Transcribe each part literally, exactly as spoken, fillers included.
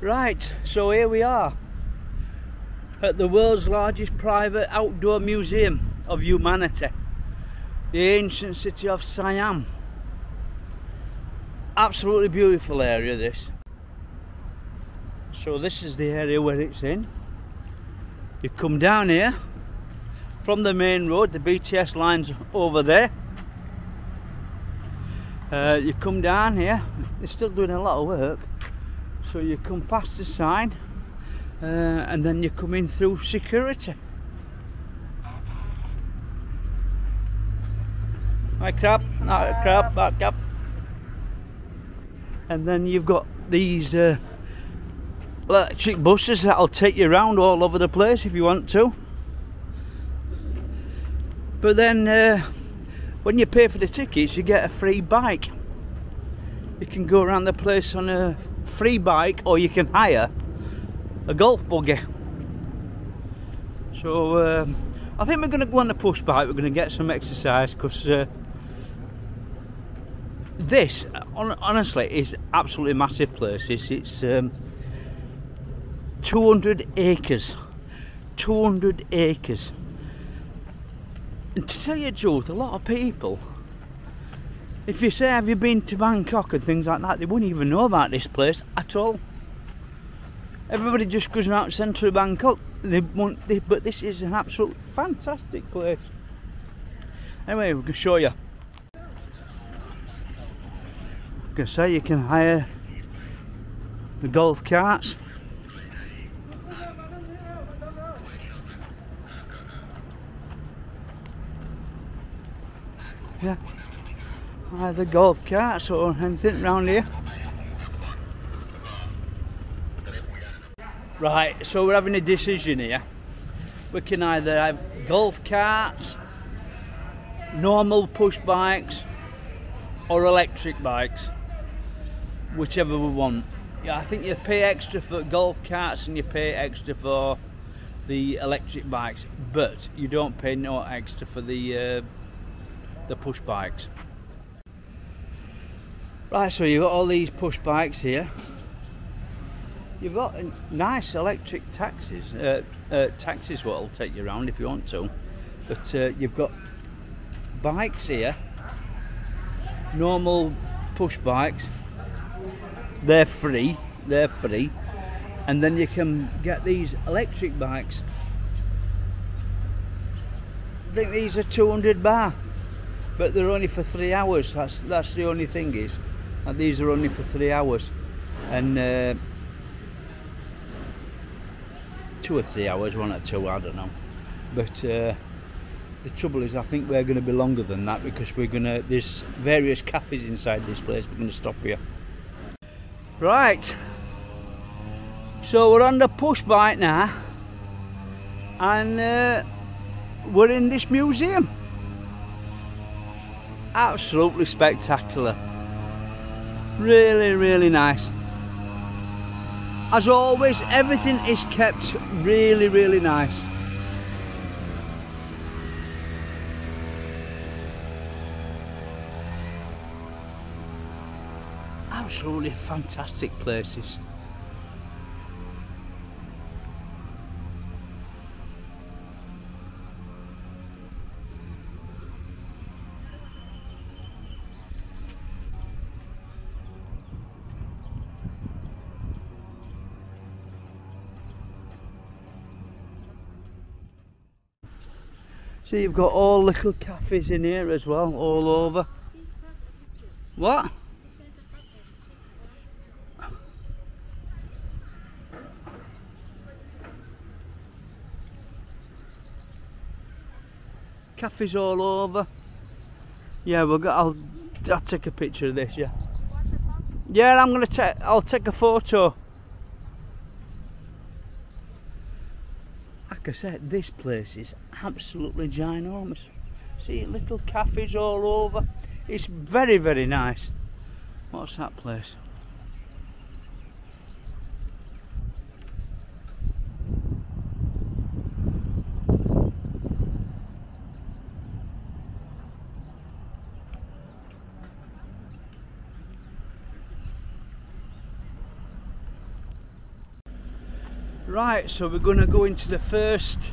Right, so here we are at the world's largest private outdoor museum of humanity, the ancient city of Siam. Absolutely beautiful area this. So this is the area where it's in. You come down here from the main road, the B T S line's over there. Uh, you come down here, they're still doing a lot of work. So you come past the sign uh, and then you come in through security. Hi crab, hi crab, hi crab. And then you've got these uh, electric buses that'll take you around all over the place if you want to. But then uh, when you pay for the tickets you get a free bike. You can go around the place on a free bike, or you can hire a golf buggy. So um, I think we're going to go on the push bike. We're going to get some exercise because uh, this on, honestly is absolutely massive place. It's, it's um, two hundred acres, two hundred acres, and to tell you the truth, a lot of people, if you say, have you been to Bangkok and things like that, they wouldn't even know about this place at all. Everybody just goes around central Bangkok, they won't, they, but this is an absolute fantastic place. Anyway, we can show you. Like I say, you can hire the golf carts. Yeah. Either golf carts or anything round here. Right, so we're having a decision here. We can either have golf carts, normal push bikes, or electric bikes, whichever we want. Yeah, I think you pay extra for golf carts and you pay extra for the electric bikes, but you don't pay no extra for the uh, the push bikes. Right, so you've got all these push bikes here. You've got nice electric taxis, uh, uh, taxis what'll take you around if you want to. But uh, you've got bikes here, normal push bikes. They're free, they're free. And then you can get these electric bikes. I think these are two hundred baht, but they're only for three hours. That's that's the only thing is. And these are only for three hours and uh, two or three hours, one or two, I don't know. But uh, the trouble is, I think we're going to be longer than that because we're going to, there's various cafes inside this place. We're going to stop here. Right, so we're on the push bike now and uh, we're in this museum. Absolutely spectacular. Really, really nice. As always, everything is kept really, really nice. Absolutely fantastic places. So you've got all little cafes in here as well, all over. What? Cafes all over. Yeah, we'll go, I'll, I'll take a picture of this, yeah. Yeah, I'm gonna take, I'll take a photo. Like I said, this place is absolutely ginormous. See, little cafes all over. It's very, very nice. What's that place? Right, so we're going to go into the first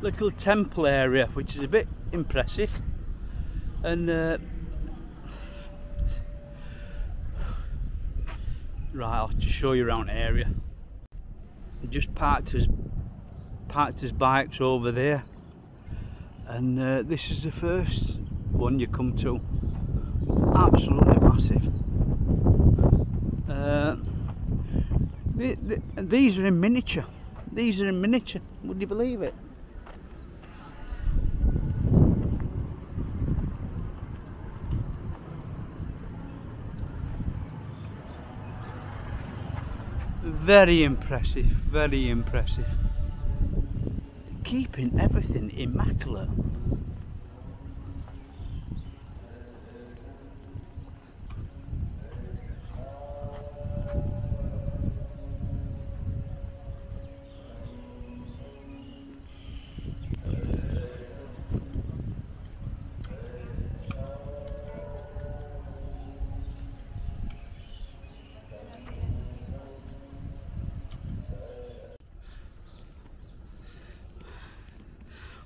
little temple area, which is a bit impressive, and uh, right, I'll just show you around the area. Just parked his parked his bikes over there, and uh, this is the first one you come to. Absolutely massive. Uh, they, they, these are in miniature. These are in miniature. Would you believe it? Very impressive, very impressive. Keeping everything immaculate.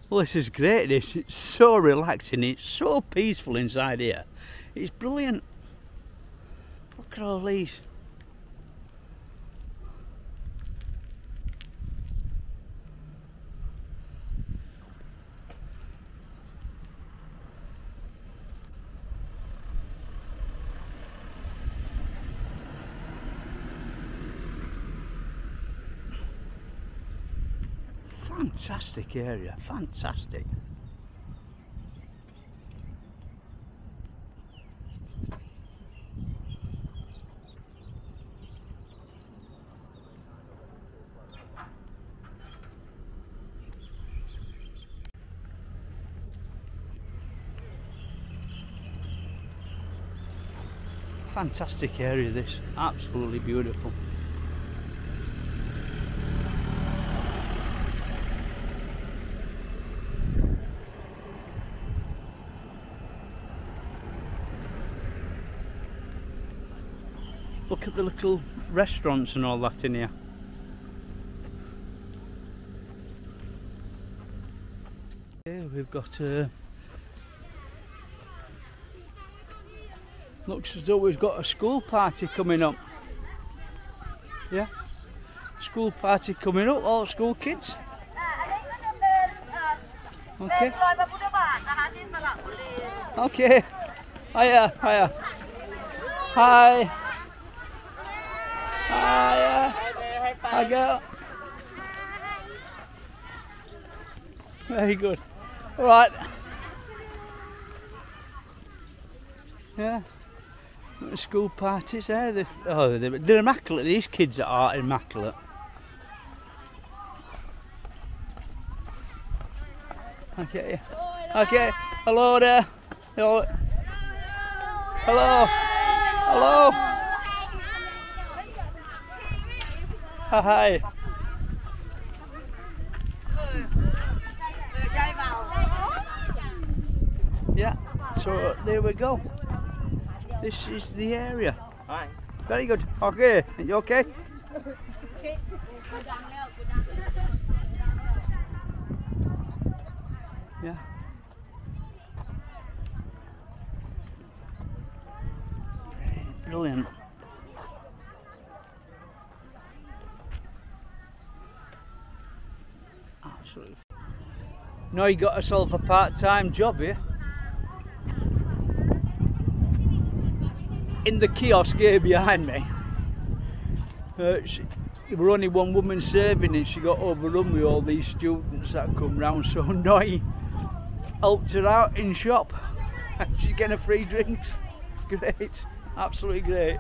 Well, this is great, this. It's so relaxing, it's so peaceful inside here. It's brilliant. Look at all these. Fantastic area, fantastic. Fantastic area this, absolutely beautiful. Look at the little restaurants and all that in here. Here we've got a... Looks as though we've got a school party coming up. Yeah? School party coming up, all school kids. Okay. Okay. Hiya, hiya. Hi. Hiya. Hi girl. Very good. All right. Yeah. School parties there. They're, oh, they're, they're immaculate. These kids are immaculate. Okay. Okay. Hello there. Hello. Hello. Hello. Hi. Yeah, so there we go. This is the area. Hi. Very good. Okay, are you okay? Yeah. Brilliant. Now you got yourself a part-time job here. In the kiosk here behind me, uh, she, there were only one woman serving and she got overrun with all these students that come round, so now he helped her out in shop. She's getting a free drink. Great, absolutely great.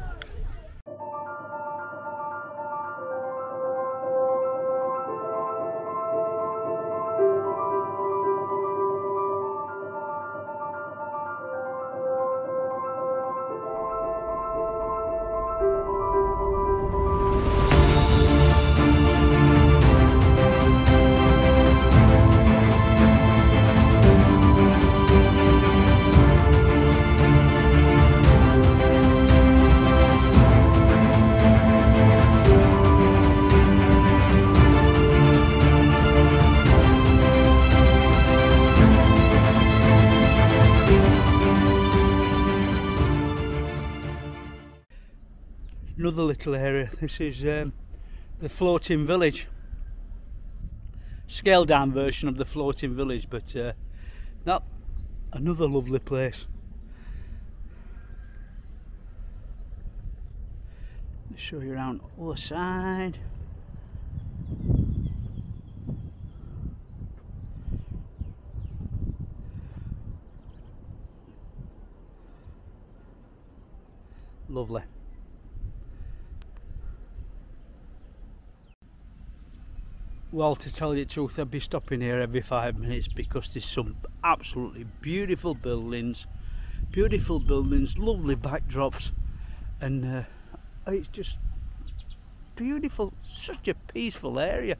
another little area. This is um, the floating village, scaled down version of the floating village, but uh, that another lovely place. Let's show you around the other side. Lovely. Well, to tell you the truth, I'd be stopping here every five minutes because there's some absolutely beautiful buildings, beautiful buildings, lovely backdrops, and uh, it's just beautiful, such a peaceful area.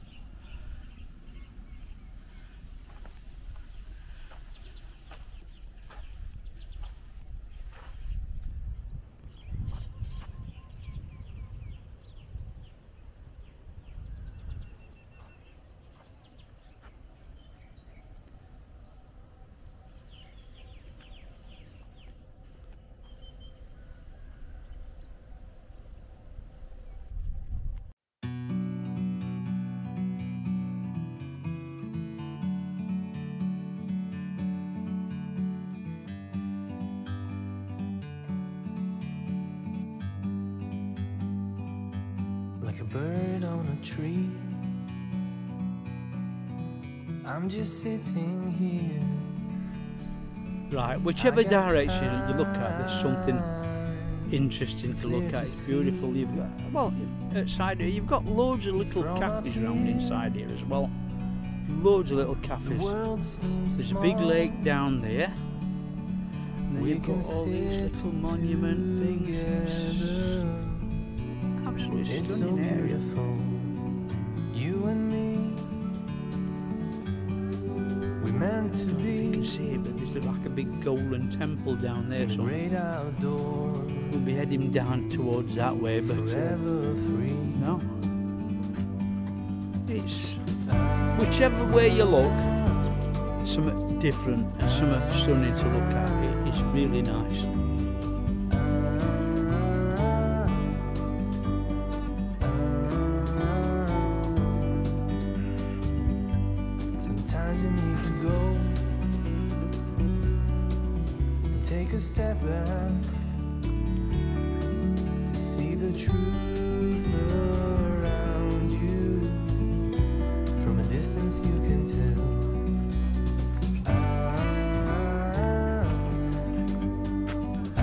Bird on a tree, I'm just sitting here. Right, whichever direction you look at, there's something interesting to look at. It's beautiful. You've got, well, outside here you've got loads of little cafes around inside here as well. Loads of little cafes. There's a big lake down there. And then you've got all these little monument things. It's so beautiful, you and me. We meant to be. You can see it, but there's like a big golden temple down there. So great outdoor. We'll be heading down towards that way, but forever free. No. It's whichever way you look, it's something different and something stunning to look at. It's really nice. Sometimes you need to go and take a step back to see the truth around you. From a distance, you can tell. Ah, ah, ah.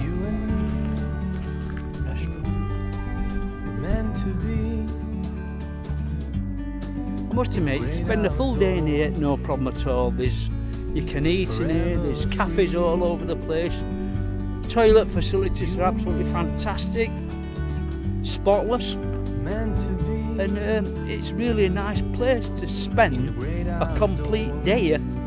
You and me, meant to be. I must admit, you spend a full day in here, no problem at all. There's, you can eat in here, there's cafes all over the place. Toilet facilities are absolutely fantastic, spotless, and um, it's really a nice place to spend a complete day here.